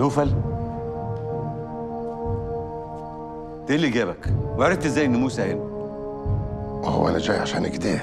نوفل؟ ايه اللي جابك؟ وعرفت ازاي ان موسى هنا؟ ما هو انا جاي عشان كده.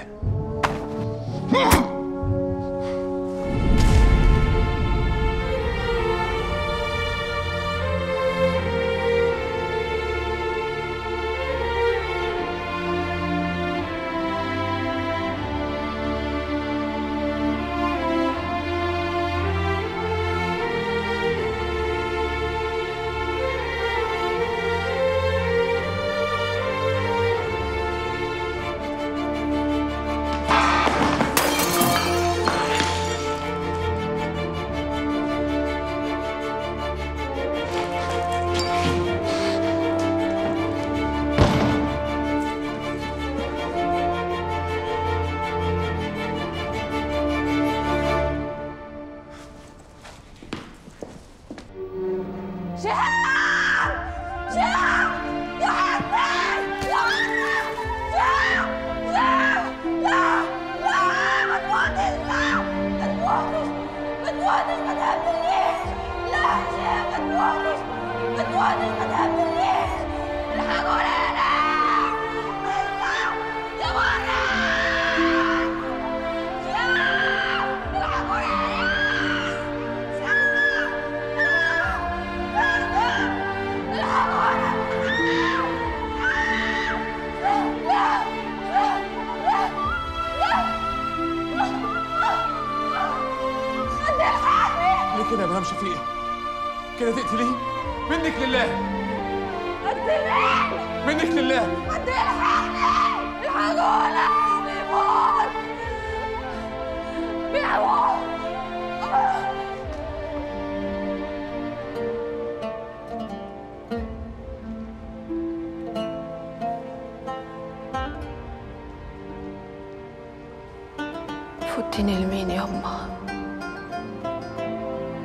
فوتني لمين يما؟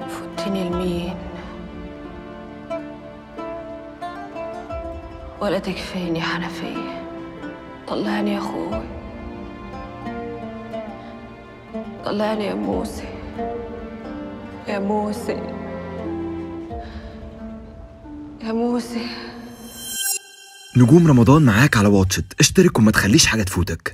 فوتني لمين؟ ولا تكفيني حنفية، طلعني يا أخوي، طلعني يا موسى، يا موسى، يا موسى. نجوم رمضان معاك على واتشت، اشترك وما تخليش حاجة تفوتك.